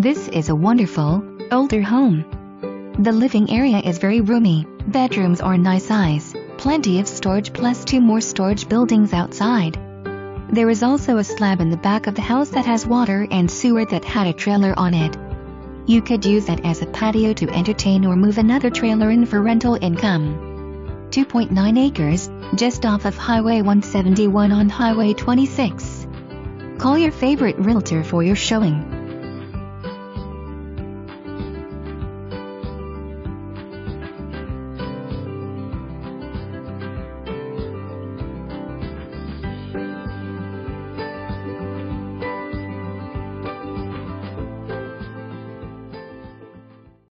This is a wonderful, older home. The living area is very roomy, bedrooms are nice size, plenty of storage plus two more storage buildings outside. There is also a slab in the back of the house that has water and sewer that had a trailer on it. You could use that as a patio to entertain or move another trailer in for rental income. 2.9 acres, just off of Highway 171 on Highway 26. Call your favorite realtor for your showing.